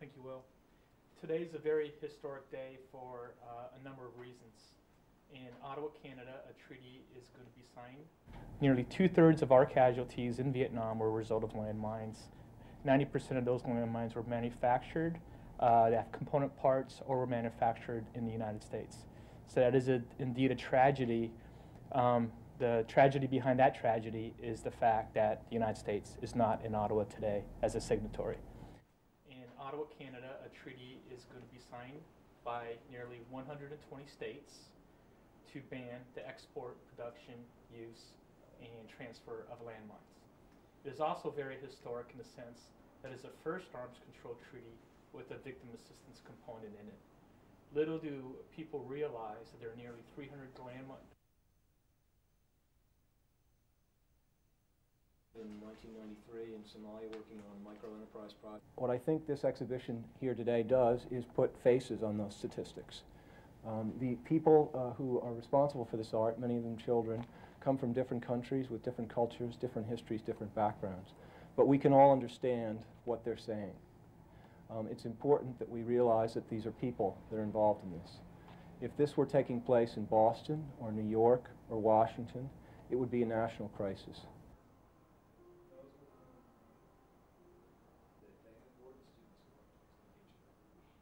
Thank you, Will. Today is a very historic day for a number of reasons. In Ottawa, Canada, a treaty is going to be signed. Nearly 2/3 of our casualties in Vietnam were a result of landmines. 90% of those landmines were manufactured, they have component parts, or were manufactured in the United States. So that is indeed a tragedy. The tragedy behind that tragedy is the fact that the United States is not in Ottawa today as a signatory. In Ottawa, Canada, a treaty is going to be signed by nearly 120 states to ban the export, production, use, and transfer of landmines. It is also very historic in the sense that it is the first arms control treaty with a victim assistance component in it. Little do people realize that there are nearly 300 landmines. In 1993 in Somalia working on micro-enterprise projects. What I think this exhibition here today does is put faces on those statistics. The people who are responsible for this art, many of them children, come from different countries with different cultures, different histories, different backgrounds. But we can all understand what they're saying. It's important that we realize that these are people that are involved in this. If this were taking place in Boston or New York or Washington, it would be a national crisis.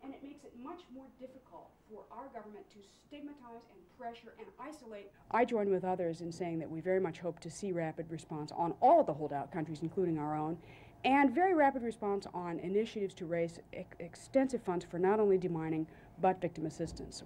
And it makes it much more difficult for our government to stigmatize and pressure and isolate. I join with others in saying that we very much hope to see rapid response on all of the holdout countries, including our own, and very rapid response on initiatives to raise extensive funds for not only demining, but victim assistance.